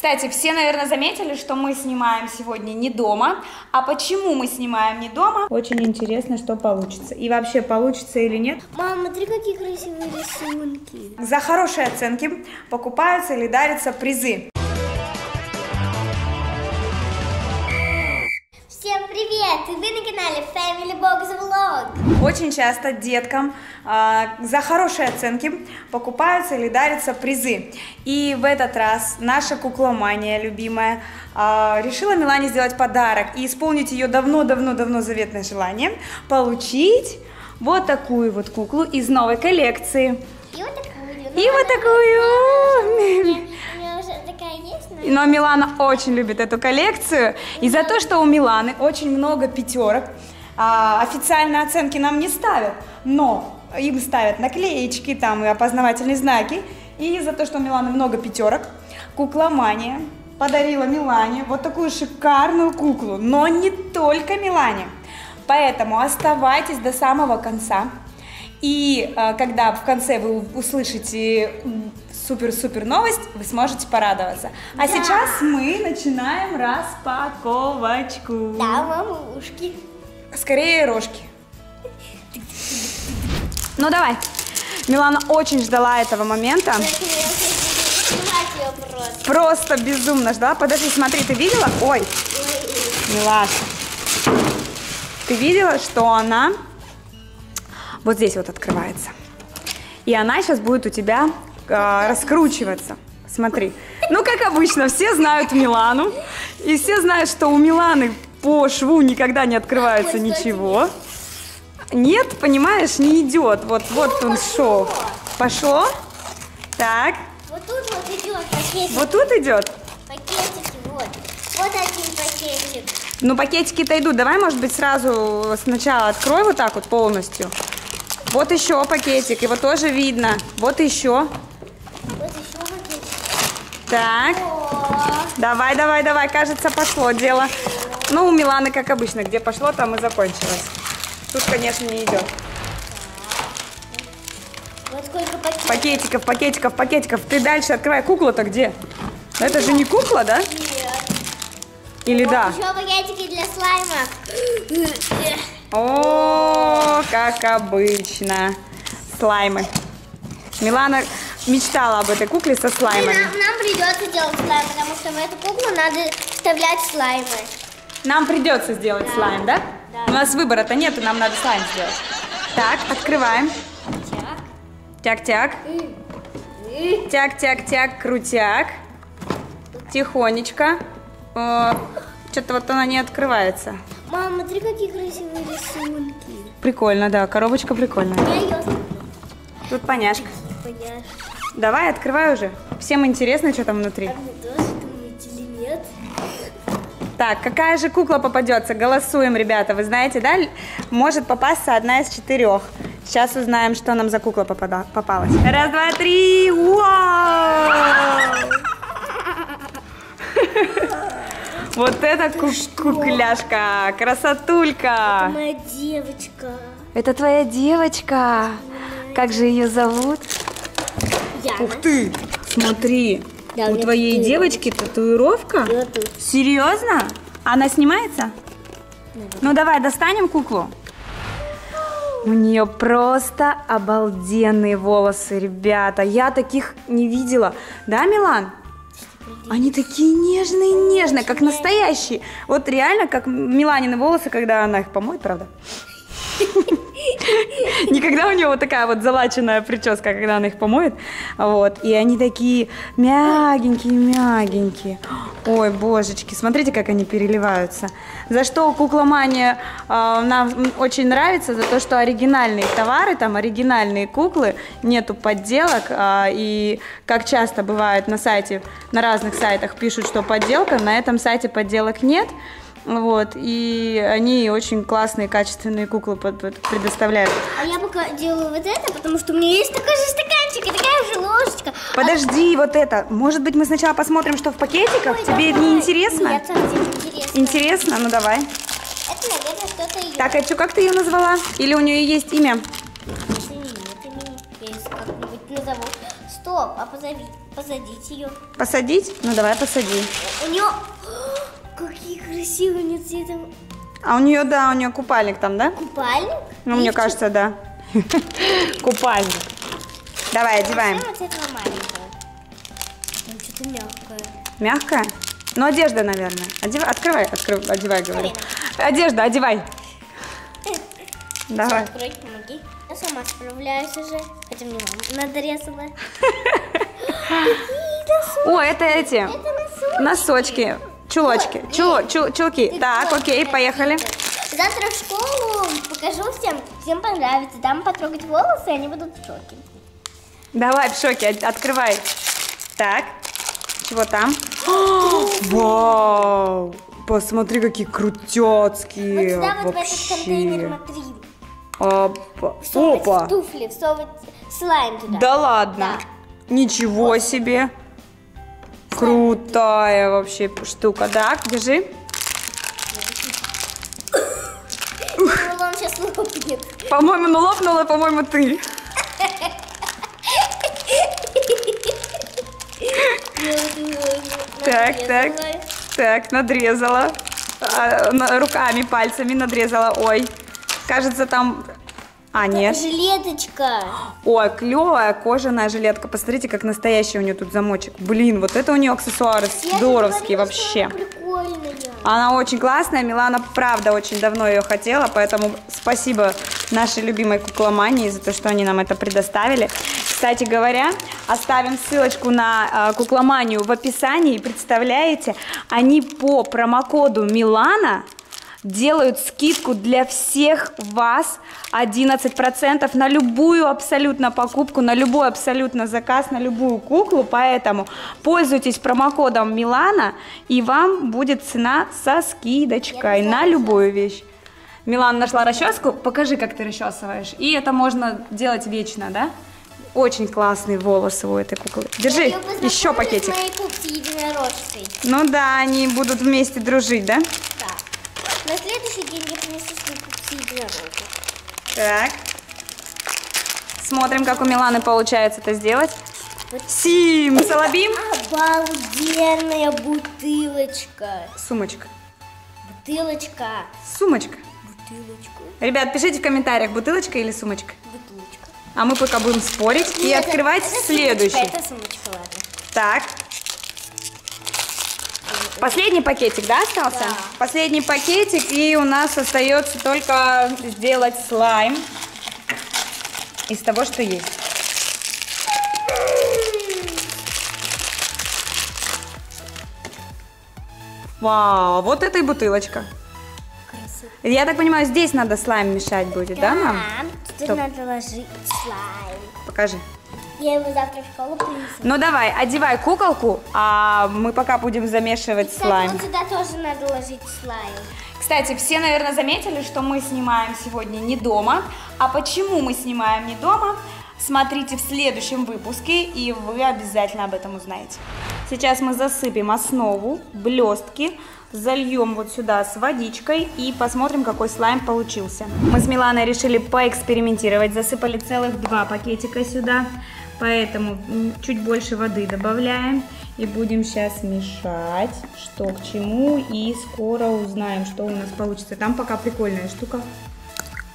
Кстати, все, наверное, заметили, что мы снимаем сегодня не дома. А почему мы снимаем не дома? Очень интересно, что получится. И вообще, получится или нет. Мама, смотри, какие красивые рисунки. За хорошие оценки покупаются или дарятся призы. Всем привет! И вы на канале Family Box VLOG. Очень часто деткам за хорошие оценки покупаются или дарятся призы. И в этот раз наша кукломания любимая решила Милане сделать подарок и исполнить ее давно-давно-давно заветное желание получить вот такую вот куклу из новой коллекции. И вот такую. И вот такую. Но Милана очень любит эту коллекцию. И за то, что у Миланы очень много пятерок, официальные оценки нам не ставят, но им ставят наклеечки там и опознавательные знаки. И за то, что у Миланы много пятерок, кукломания подарила Милане вот такую шикарную куклу. Но не только Милане. Поэтому оставайтесь до самого конца. И когда в конце вы услышите супер-супер новость, вы сможете порадоваться. А да. Сейчас мы начинаем распаковочку. Да, мама, ушки. Скорее рожки. Ну давай. Милана очень ждала этого момента. Просто безумно ждала. Подожди, смотри, ты видела? Ой, Милаш, ты видела, что она вот здесь вот открывается. И она сейчас будет у тебя раскручиваться. Смотри. Ну, как обычно, все знают Милану. И все знают, что у Миланы по шву никогда не открывается ничего. Нет, понимаешь, не идет. Вот он шов. Пошло. Так. Вот тут вот идет пакетик. Вот тут идет? Пакетики вот. Вот один пакетик. Ну, пакетики-то идут. Давай, может быть, сразу сначала открой вот так вот полностью. Вот еще пакетик, его тоже видно. Вот еще. Вот еще пакетик. Так. Давай, давай, давай. Кажется, пошло дело. Ну, у Миланы, как обычно, где пошло, там и закончилось. Тут, конечно, не идет. Вот сколько пакетиков. Пакетиков, пакетиков, пакетиков. Ты дальше открывай. Кукла-то где? Это же не кукла, да? Нет. Или вот да? Еще пакетики для слайма. О, как обычно. Слаймы. Милана мечтала об этой кукле со слаймами. Нам придется делать слайм, потому что в эту куклу надо вставлять слаймы. Нам придется сделать слайм, да? Да. У нас выбора-то нет, и нам надо слайм сделать. Так, открываем. Тяк-тяк. Тяк-тяк-тяк, крутяк. Тихонечко. Что-то вот она не открывается. Мама, смотри, какие красивые рисунки. Прикольно, да, коробочка прикольная. Тут поняшка. Давай, открывай уже. Всем интересно, что там внутри. А мне тоже, думаете, или нет? Так, какая же кукла попадется? Голосуем, ребята, вы знаете, да? Может попасться одна из четырех. Сейчас узнаем, что нам за кукла попалась. Раз, два, три. Вау! Вот эта кукляшка, красотулька. Это моя девочка. Это твоя девочка. Как же ее зовут? Яна. Ух ты, смотри, да, у твоей девочки татуировка. Серьезно? Она снимается? Ну давай, достанем куклу. У нее просто обалденные волосы, ребята. Я таких не видела. Да, Милан? Они такие нежные-нежные, как настоящие. Вот реально, как Миланины волосы, когда она их помоет, правда? Никогда у нее вот такая вот залаченная прическа, когда она их помоет. Вот, и они такие мягенькие-мягенькие. Ой, божечки, смотрите, как они переливаются. За что кукломания нам очень нравится, за то, что оригинальные товары, там оригинальные куклы, нету подделок. И как часто бывает на сайте, на разных сайтах пишут, что подделка, на этом сайте подделок нет. Вот, и они очень классные, качественные куклы предоставляют. А я пока делаю вот это, потому что у меня есть такой же стаканчик и такая же ложечка. Подожди, вот это. Может быть, мы сначала посмотрим, что в пакетиках? Ой, тебе давай. Не интересно? Нет, совсем интересно. Интересно? Ну, давай. Это, наверное, что-то ее. Так, а что, как ты ее назвала? Или у нее есть имя? Нет, я ее как-нибудь назову. Стоп, а позови. Посадить ее. Посадить? Ну давай посади. У нее... Какие красивые у нее цветы. А у нее, да, у нее купальник там, да? Купальник? Ну, мне кажется, да. Купальник. Давай, одеваем. Что-то мягкое. Мягкое? Ну, одежда, наверное. Открывай, одевай, говорю. Одежда, одевай. Давай. Открой, помоги. Я сама справляюсь уже. Хотя мне мама надрезала. О, это эти. Носочки. Чулочки. Чулки. Так, окей, поехали. Завтра в школу покажу всем. Всем понравится. Дам потрогать волосы, и они будут в шоке. Давай, в шоке. Открывай. Так. Чего там? Вау! Посмотри, какие крутецкие. Вот сюда вот в этот контейнер смотри. Опа! Туфли, всовывать слайм туда. Да ладно! Да. Ничего вот. Себе! Слайм. Крутая вообще штука. Так, держи. Рулон сейчас лопнет. По-моему, лопнула, по-моему, ты. Так, так, так, надрезала. Руками, пальцами надрезала. Ой, кажется, там... А, нет. Жилеточка. Ой, клевая кожаная жилетка. Посмотрите, как настоящий у нее тут замочек. Блин, вот это у нее аксессуары здоровские вообще. Она очень классная. Милана, правда, очень давно ее хотела. Поэтому спасибо нашей любимой Кукломании за то, что они нам это предоставили. Кстати говоря, оставим ссылочку на Кукломанию в описании. Представляете, они по промокоду Милана делают скидку для всех вас 11% на любую абсолютно покупку, на любой абсолютно заказ, на любую куклу. Поэтому пользуйтесь промокодом Милана, и вам будет цена со скидочкой на любую вещь. Милана нашла расческу. Покажи, как ты расчесываешь. И это можно делать вечно, да? Очень классные волосы у этой куклы. Держи, еще пакетик. Ну да, они будут вместе дружить, да? Да. На следующий день я принесу свою кукси единорожку. Так. Смотрим, как у Миланы получается это сделать. Вот. Сим, салабим. Обалденная бутылочка. Сумочка. Бутылочка. Сумочка. Бутылочка. Ребят, пишите в комментариях, бутылочка или сумочка. Бутылочка. А мы пока будем спорить и открывать следующий. Сумочка, это сумочка, ладно. Так. Последний пакетик, да, остался? Да. Последний пакетик, и у нас остается только сделать слайм из того, что есть. Вау, вот это и бутылочка. Красиво. Я так понимаю, здесь надо слайм мешать будет, да, мам? Да, тут надо ложить слайм. Покажи. Я его завтра в школу принесу. Ну давай, одевай куколку, а мы пока будем замешивать слайм. Вот сюда тоже надо ложить слайм. Кстати, все, наверное, заметили, что мы снимаем сегодня не дома. А почему мы снимаем не дома, смотрите в следующем выпуске, и вы обязательно об этом узнаете. Сейчас мы засыпем основу, блестки, зальем вот сюда с водичкой и посмотрим, какой слайм получился. Мы с Миланой решили поэкспериментировать, засыпали целых 2 пакетика сюда. Поэтому чуть больше воды добавляем и будем сейчас мешать, что к чему, и скоро узнаем, что у нас получится. Там пока прикольная штука,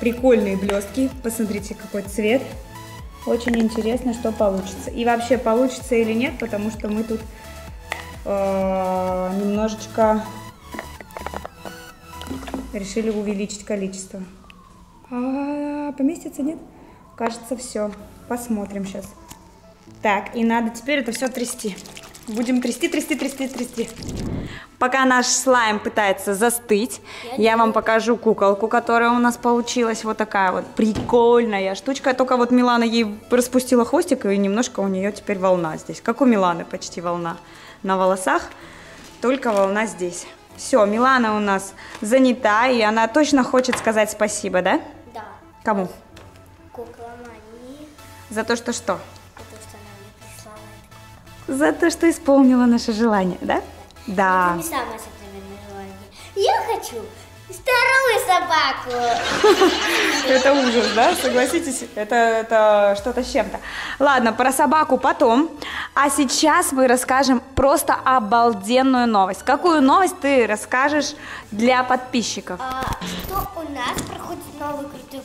прикольные блестки, посмотрите, какой цвет. Очень интересно, что получится. И вообще, получится или нет, потому что мы тут немножечко решили увеличить количество. Поместится, нет? Кажется, все. Посмотрим сейчас. Так, и надо теперь это все трясти. Будем трясти. Пока наш слайм пытается застыть, я вам покажу куколку, которая у нас получилась. Вот такая вот прикольная штучка. Только вот Милана ей распустила хвостик, и немножко у нее теперь волна здесь. Как у Миланы почти волна на волосах, только волна здесь. Все, Милана у нас занята, и она точно хочет сказать спасибо, да? Да. Кому? Кукломании. За то, что что? За то, что исполнила наше желание, да? Да. Это не самое современное желание. Я хочу Вторую собаку. Это ужас, да? Согласитесь, это что-то с чем-то. Ладно, про собаку потом. А сейчас мы расскажем просто обалденную новость. Какую новость ты расскажешь для подписчиков? Что у нас проходит новый крутой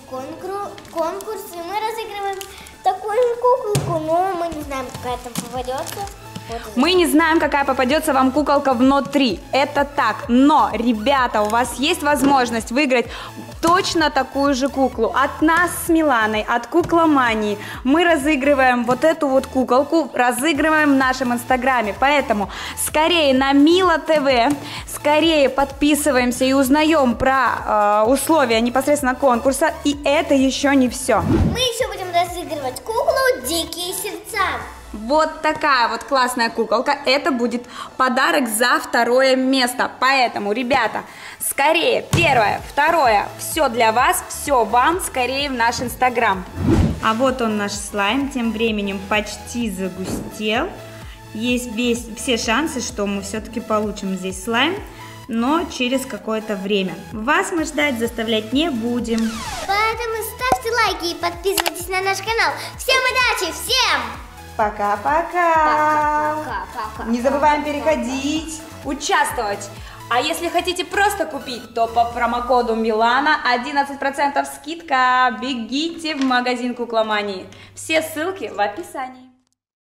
конкурс, и мы разыгрываем такую куколку, но мы не знаем, какая там попадется. Мы не знаем, какая попадется вам куколка в Но 3. Это так. Но, ребята, у вас есть возможность выиграть точно такую же куклу. От нас с Миланой, от Кукломании. Мы разыгрываем вот эту вот куколку, разыгрываем в нашем инстаграме. Поэтому скорее на Мила ТВ, скорее подписываемся и узнаем про условия непосредственно конкурса. И это еще не все. Мы еще будем разыгрывать куклу «Дикие сердца». Вот такая вот классная куколка. Это будет подарок за второе место. Поэтому, ребята, скорее, первое, второе, все для вас, все вам, скорее в наш инстаграм. А вот он наш слайм, тем временем почти загустел. Есть все шансы, что мы все-таки получим здесь слайм, но через какое-то время. Вас мы ждать, заставлять не будем. Поэтому ставьте лайки и подписывайтесь на наш канал. Всем удачи, всем! Пока-пока! Не забываем переходить, участвовать. А если хотите просто купить, то по промокоду Милана 11% скидка. Бегите в магазин Кукломании. Все ссылки в описании.